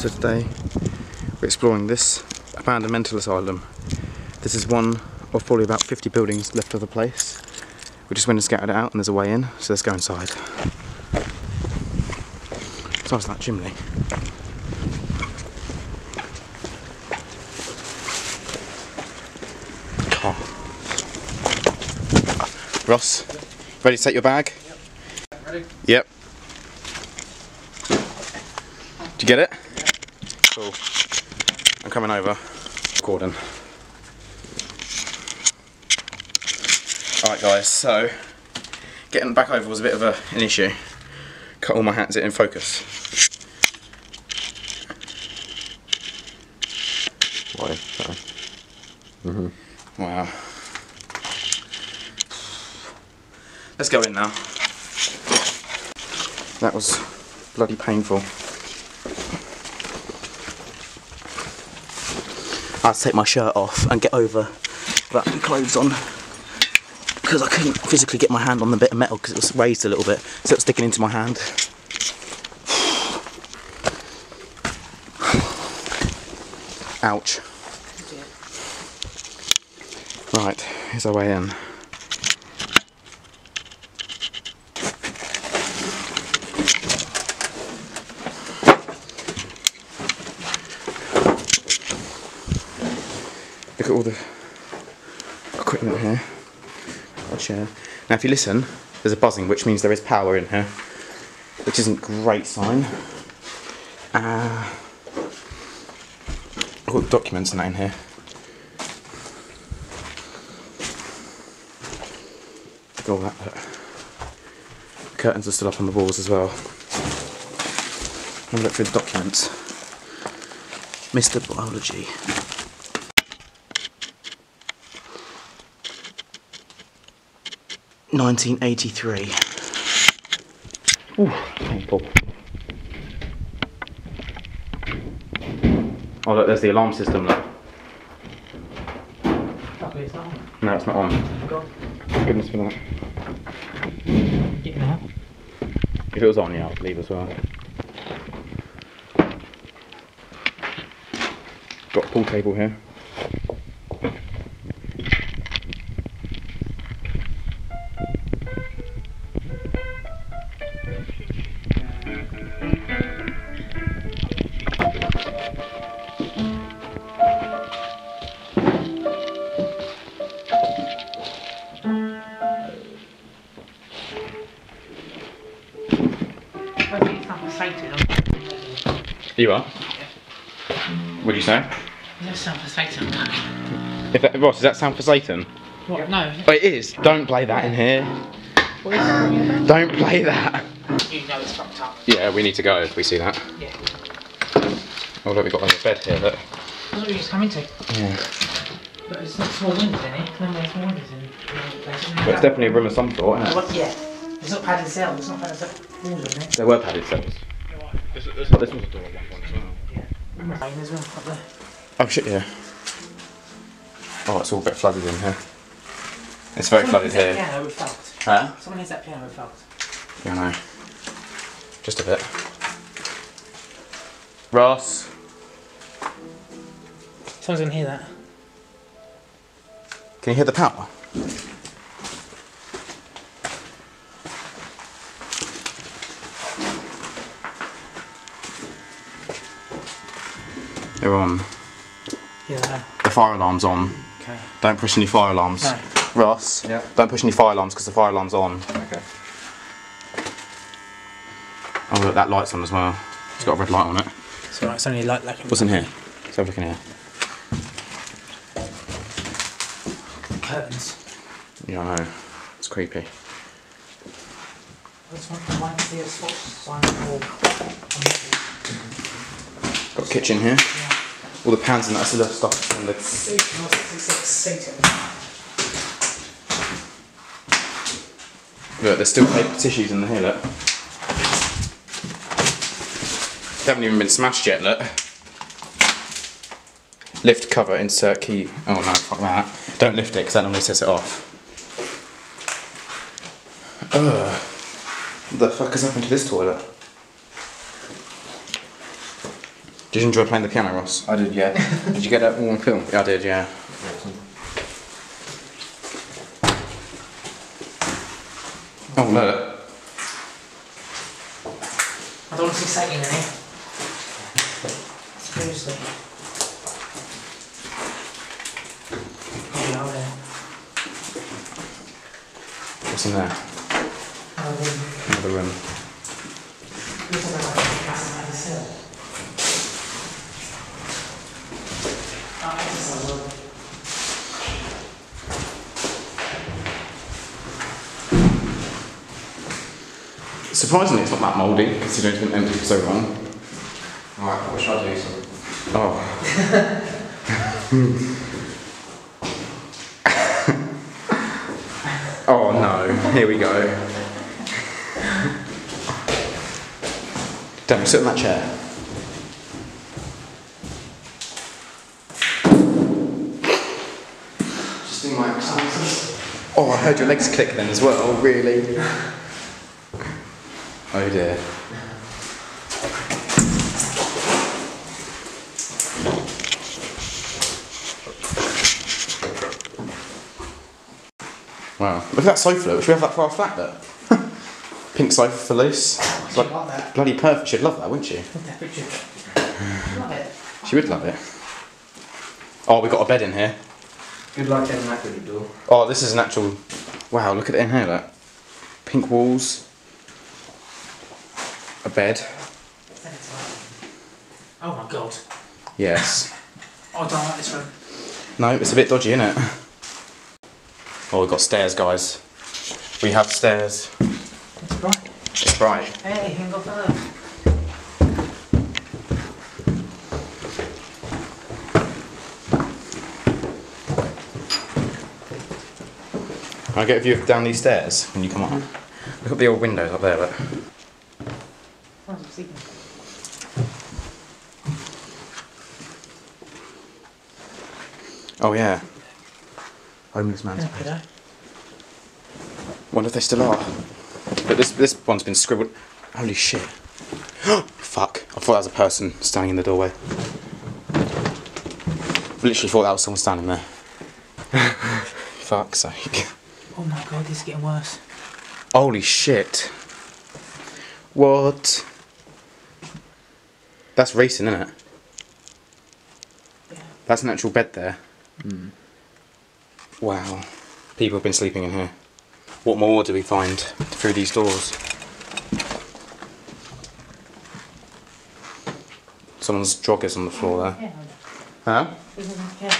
So today we're exploring this abandoned mental asylum. This is one of probably about 50 buildings left of the place. We just went and scouted it out and there's a way in, so let's go inside. So that's that chimney. Oh. Ross, ready to take your bag? Yep. Ready? Yep. Did you get it? Yeah. Cool. I'm coming over. Gordon. Alright guys, so getting back over was a bit of an issue. Cut all my hands in focus. Why? Mm-hmm. Wow. Let's go in now. That was bloody painful. I had to take my shirt off and get over without any clothes on because I couldn't physically get my hand on the bit of metal because it was raised a little bit, so it was sticking into my hand. Ouch. Right, here's our way in. Look at all the equipment here. Got a chair. Now if you listen, there's a buzzing, which means there is power in here, which isn't a great sign. I've got documents and that in here. Look at all that. The curtains are still up on the walls as well. Have a look through the documents. Mr. Biology. "1983. Ooh, painful. Oh look, there's the alarm system. Look. Luckily it's not on. No, it's not on. Thank goodness for that. Get in there. If it was on, yeah, I'd leave as well. Got a pool table here. You are? Yeah. What do you say? Does that sound for Satan? If that, Ross, does that sound for Satan? What? No. Oh, it is. Don't play that in here. What is it? Don't play that. You know it's fucked up. Yeah, we need to go if we see that. Yeah. Oh look, we've got like a bed here, look. That's what we just come into. Yeah. But it's not small windows in it. No, there's small windows in it. But it's definitely a room of some sort, isn't it? Yeah. It's not padded cells. It's not padded cells. There were padded cells. But this one's a door at one point as well. Yeah. Oh shit, yeah. Oh, it's all a bit flooded in here. It's very flooded here. Piano, it felt. Huh? Someone hears that piano, it felt. Yeah, I know. Just a bit. Ross. Someone's gonna hear that. Can you hear the power? They're on. Yeah. The fire alarm's on. Okay. Don't push any fire alarms. No. Ross, yeah. Don't push any fire alarms because the fire alarm's on. Okay. Oh look, that light's on as well. It's got a red light on it. It's alright, it's only a light that can. What's in here? Let's have a look in here. The curtains. Yeah, I know. It's creepy. I just want to remind you of a swatch sign for. Got a kitchen here. Yeah. All the pans and that, so that's the stuff. And the look, there's still paper tissues in the here, look. They haven't even been smashed yet, look. Lift cover, insert key. Oh no, fuck that. Don't lift it, because that normally sets it off. Ugh. What the fuck has happened to this toilet? Did you enjoy playing the piano, Ross? I did, yeah. Did you get that all on film? Yeah, I did, yeah. Awesome. Oh, look. I don't want to see Satan in here. Seriously. Probably out there. What's in there? Another room. Another room. Looks like a castle like this hill. Oh, this is a room. Surprisingly, it's not that mouldy, considering it's been empty for so long. Alright, what should I do? Oh. Oh no, here we go. Damn, sit on that chair. Just do my exercises. Oh, I heard your legs click then as well, really. Oh dear. Wow, look at that sofa though, should we have that for our flat there? Pink sofa for Luce. It's like that. Bloody perfect, she'd love that, wouldn't she? Love it. She would love it. Oh, we've got a bed in here. Good luck getting that through the door. Oh, this is an actual... Wow, look at it in here, look. Pink walls. A bed. Oh my god. Yes. Oh, I don't like this room. No, it's a bit dodgy, isn't it? Oh, we've got stairs, guys. We have stairs. It's bright. It's bright. Hey, you can go further. I'll get a view of down these stairs when you come up. Look at the old windows up there, look. Oh yeah, homeless man's bed. Wonder if they still are. But this one's been scribbled. Holy shit! Fuck! I thought that was a person standing in the doorway. I literally thought that was someone standing there. Fuck's sake! Oh my god, this is getting worse. Holy shit! What? That's racing, isn't it? Yeah. That's an actual bed there. Mm. Wow. People have been sleeping in here. What more do we find through these doors? Someone's joggers on the floor there. Yeah. Huh?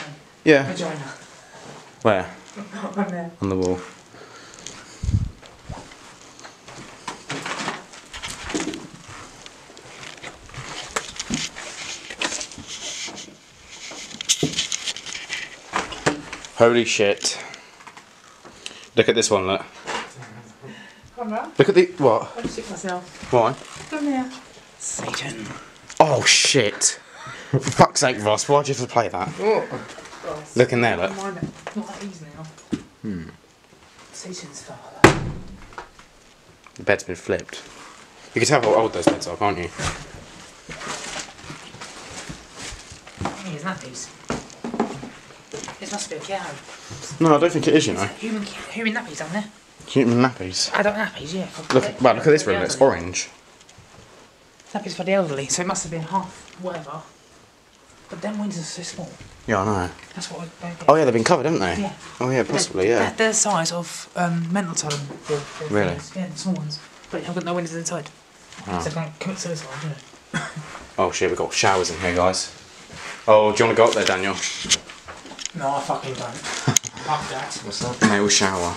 Yeah. Vagina. Where? On there. On the wall. Holy shit. Look at this one, look. Come on. Look at the... What? I just sick myself. Why? Come here. Satan. Oh shit. For fuck's sake, Ross, why'd you have to play that? Oh, look in there, look. Not that easy now. Hmm. Satan's father. The bed's been flipped. You can tell how old those beds are, can't you? Here's that piece. This must be a cow. No, I don't think it is, you know. Human nappies down there. Human nappies? Adult nappies, yeah. Look, well, look at this room, it's orange. Nappies for the elderly, so it must have been half whatever. But them windows are so small. Yeah, I know. That's what I don't get. Oh yeah, they've been covered, haven't they? Yeah. Oh yeah, possibly, yeah. They're the size of mental asylum. Really? Yeah, the small ones. But they've got no windows inside. Oh. So they can't commit suicide, do they? Oh shit, we've got showers in here, guys. Oh, do you want to go up there, Daniel? No, I fucking don't. Fuck that. What's that? Male shower.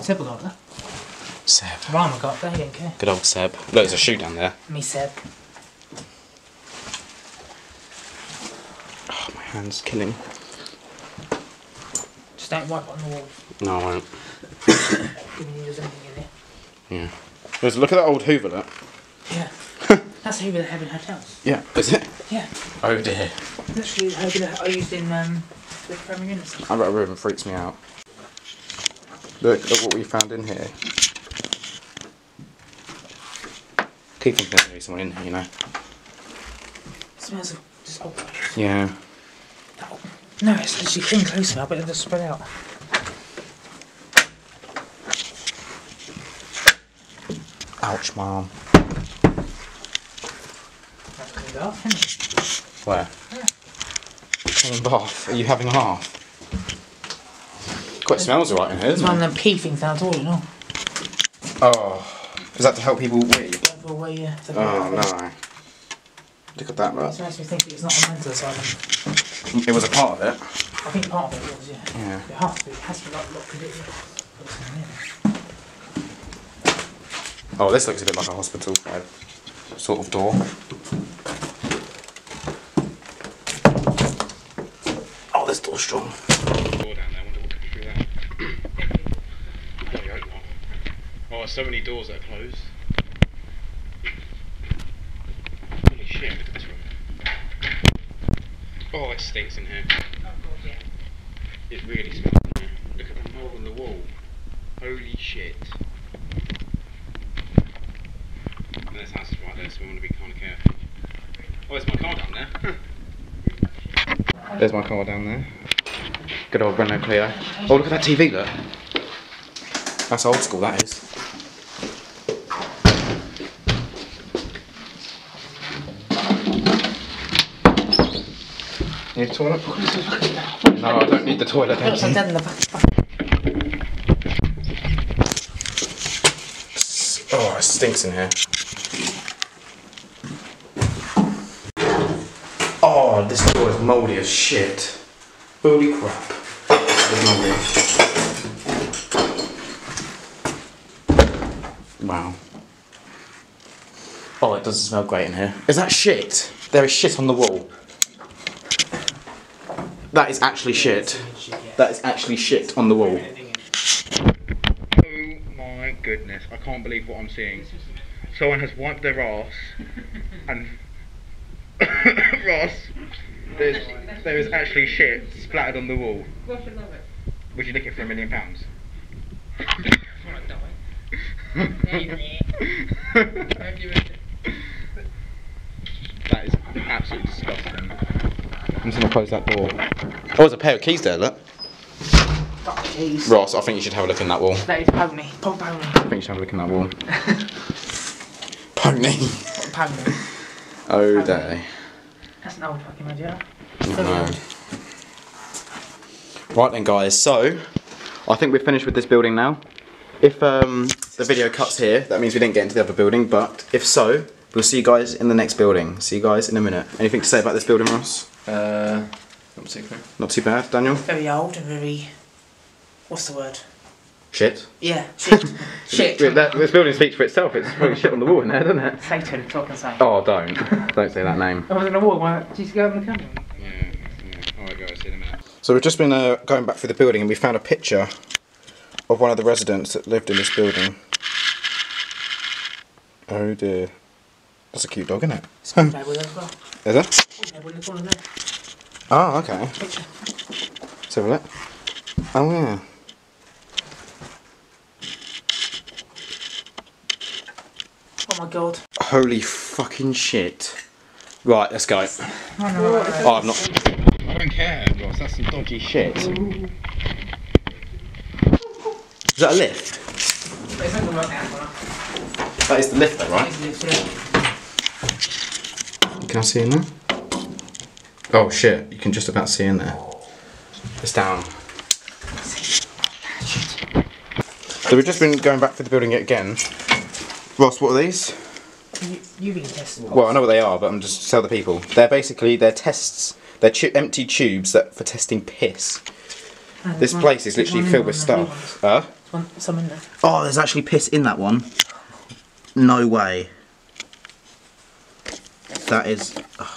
Seb will go up there. Seb. Ryan will go up there, he didn't care. Good old Seb. Look, there's a shoe down there. Me, Seb. Oh, my hand's killing. Just don't wipe it on the walls. No, I won't. There's anything in there. Yeah. There's, look at that old Hoover, look. Yeah. That's Hoover that had in hotels. Yeah, is it? Yeah. Oh dear. Literally Hoover that I used in the Premier Inn. I've got a room that freaks me out. Look at what we found in here. Keep thinking there's someone in here, you know. smells of just old. Yeah. No, it's literally thin close now, but it'll just spread out. Ouch, Mom. That's cleaned off, isn't it? Where? Yeah. Cleaned off. Are you having a half? It smells alright in here, doesn't it? It's one of them pee things down the toilet and all. Oh, is that to help people wee? Yeah. Oh no. Look at that, look. It makes me think it's not a mental asylum. It was a part of it. I think part of it was, yeah. Yeah. It has to be. It has to be like locked in it. Oh, this looks a bit like a hospital sort of door. Oh, this door's strong. Oh, so many doors that are closed. Holy shit, look at this room. Oh, it stinks in here. Oh, God, yeah. It really stinks in here. Look at the mold on the wall. Holy shit. And this house is right there, so we want to be kind of careful. Oh, there's my car down there. There's my car down there. Good old Renault Clio. Oh, look at that TV, look. That's old school, that is. You need a toilet? No, I don't need the toilet. Oh, it stinks in here. Oh, this door is mouldy as shit. Holy crap. It's mouldy. Wow. Oh, it doesn't smell great in here. Is that shit? There is shit on the wall. That is actually shit. That is actually shit on the wall. Oh my goodness, I can't believe what I'm seeing. Someone has wiped their arse and... Ross, there is actually shit splattered on the wall. Would you lick it for £1 million? That is absolutely disgusting. I'm just gonna close that door. Oh, there's a pair of keys there, look. Oh, keys. Ross, I think you should have a look in that wall. That is pony. Pony. I think you should have a look in that wall. Pony. Pony. Oh, pony. Day. That's an old fucking idea. No. Right then, guys. So, I think we're finished with this building now. If the video cuts here, that means we didn't get into the other building, but if so, we'll see you guys in the next building. See you guys in a minute. Anything to say about this building, Ross? Not too bad. Not too bad, Daniel? Very old and very... what's the word? Shit? Yeah, shit. Shit. This building speaks for itself, it's probably shit on the wall in there, doesn't it? Satan, talking Satan. Oh, don't. Don't say that name. I was on the wall, why did you go on the camera? Yeah. Alright guys, see you in a minute. So we've just been going back through the building and we found a picture of one of the residents that lived in this building. Oh dear. That's a cute dog, isn't it? It's a neighbour there as well. Is it? Oh, okay. Let's have a look. Oh, yeah. Oh my god. Holy fucking shit. Right, let's go. Oh, no, oh, I've not. I don't care, Ross. That's some dodgy shit. Ooh. Is that a lift? That is the lift though, right? Can I see in there? Oh shit, you can just about see in there. It's down. So we've just been going back through the building again. Ross, what are these? You've been testing. Well, I know what they are, but I'm just tell the people. They're basically, they're tests. They're empty tubes that for testing piss. And this place is literally filled with stuff. Huh? Some in there. Oh, there's actually piss in that one. No way. That is. Oh.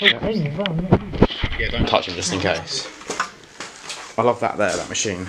Yeah, don't touch him just in case. I love that there, that machine.